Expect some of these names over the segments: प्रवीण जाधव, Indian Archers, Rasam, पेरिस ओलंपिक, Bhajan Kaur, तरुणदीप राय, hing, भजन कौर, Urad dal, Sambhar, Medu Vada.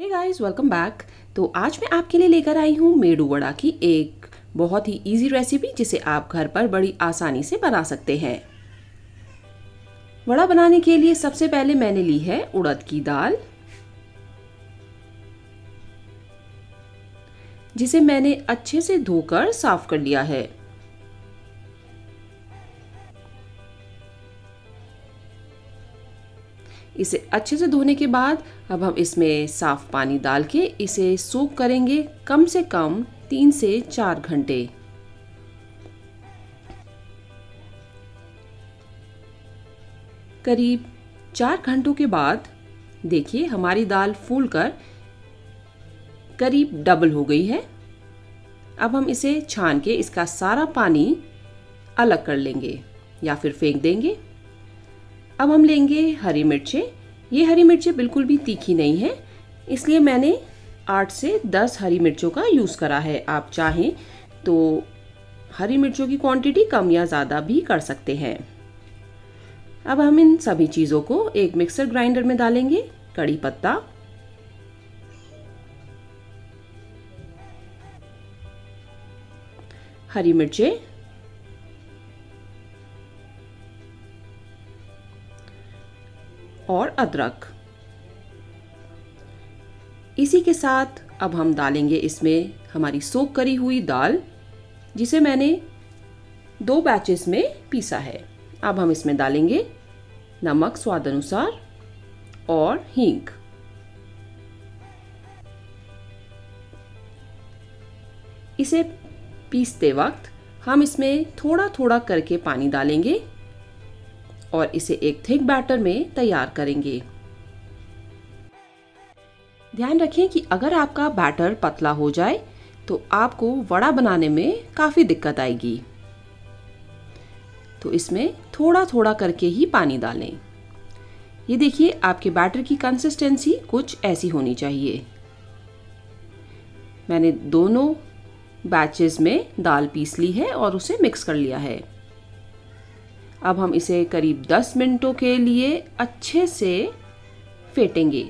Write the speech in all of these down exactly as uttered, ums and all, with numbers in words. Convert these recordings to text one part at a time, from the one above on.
Hey guys welcome back. तो आज मैं आपके लिए लेकर आई हूँ मेडू वड़ा की एक बहुत ही इजी रेसिपी जिसे आप घर पर बड़ी आसानी से बना सकते हैं। वड़ा बनाने के लिए सबसे पहले मैंने ली है उड़द की दाल, जिसे मैंने अच्छे से धोकर साफ कर लिया है। इसे अच्छे से धोने के बाद अब हम इसमें साफ पानी डाल के इसे सोक करेंगे कम से कम तीन से चार घंटे। करीब चार घंटों के बाद देखिए हमारी दाल फूलकर करीब डबल हो गई है। अब हम इसे छान के इसका सारा पानी अलग कर लेंगे या फिर फेंक देंगे। अब हम लेंगे हरी मिर्चें। ये हरी मिर्चें बिल्कुल भी तीखी नहीं है, इसलिए मैंने आठ से दस हरी मिर्चों का यूज़ करा है। आप चाहें तो हरी मिर्चों की क्वांटिटी कम या ज़्यादा भी कर सकते हैं। अब हम इन सभी चीज़ों को एक मिक्सर ग्राइंडर में डालेंगे। कड़ी पत्ता, हरी मिर्चें, और अदरक। इसी के साथ अब हम डालेंगे इसमें हमारी सोक करी हुई दाल, जिसे मैंने दो बैचेस में पीसा है। अब हम इसमें डालेंगे नमक स्वाद अनुसार और हींग। इसे पीसते वक्त हम इसमें थोड़ा थोड़ा करके पानी डालेंगे और इसे एक थिक बैटर में तैयार करेंगे। ध्यान रखें कि अगर आपका बैटर पतला हो जाए तो आपको वड़ा बनाने में काफ़ी दिक्कत आएगी, तो इसमें थोड़ा थोड़ा करके ही पानी डालें। ये देखिए आपके बैटर की कंसिस्टेंसी कुछ ऐसी होनी चाहिए। मैंने दोनों बैचेस में दाल पीस ली है और उसे मिक्स कर लिया है। अब हम इसे करीब दस मिनटों के लिए अच्छे से फेंटेंगे।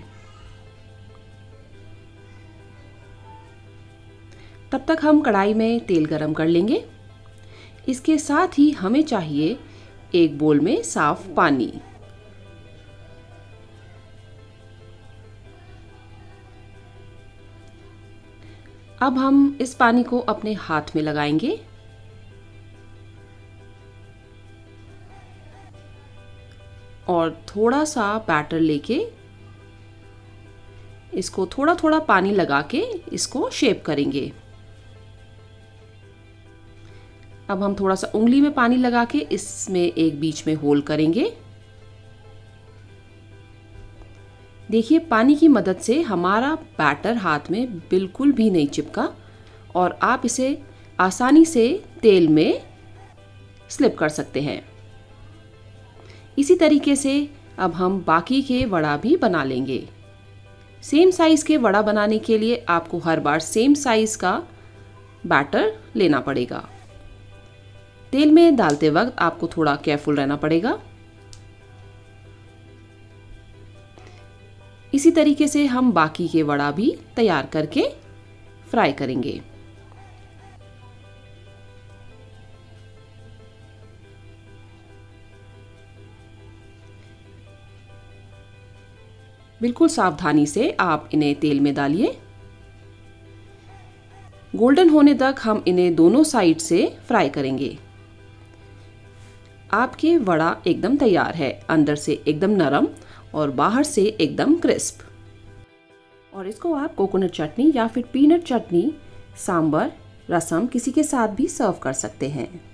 तब तक हम कढ़ाई में तेल गरम कर लेंगे। इसके साथ ही हमें चाहिए एक बोल में साफ पानी। अब हम इस पानी को अपने हाथ में लगाएंगे और थोड़ा सा बैटर लेके इसको थोड़ा थोड़ा पानी लगा के इसको शेप करेंगे। अब हम थोड़ा सा उंगली में पानी लगा के इसमें एक बीच में होल करेंगे। देखिए पानी की मदद से हमारा बैटर हाथ में बिल्कुल भी नहीं चिपका और आप इसे आसानी से तेल में स्लिप कर सकते हैं। इसी तरीके से अब हम बाकी के वड़ा भी बना लेंगे। सेम साइज़ के वड़ा बनाने के लिए आपको हर बार सेम साइज़ का बैटर लेना पड़ेगा। तेल में डालते वक्त आपको थोड़ा केयरफुल रहना पड़ेगा। इसी तरीके से हम बाकी के वड़ा भी तैयार करके फ्राई करेंगे। बिल्कुल सावधानी से आप इन्हें तेल में डालिए। गोल्डन होने तक हम इन्हें दोनों साइड से फ्राई करेंगे। आपके वड़ा एकदम तैयार है, अंदर से एकदम नरम और बाहर से एकदम क्रिस्प। और इसको आप कोकोनट चटनी या फिर पीनट चटनी, सांभर, रसम किसी के साथ भी सर्व कर सकते हैं।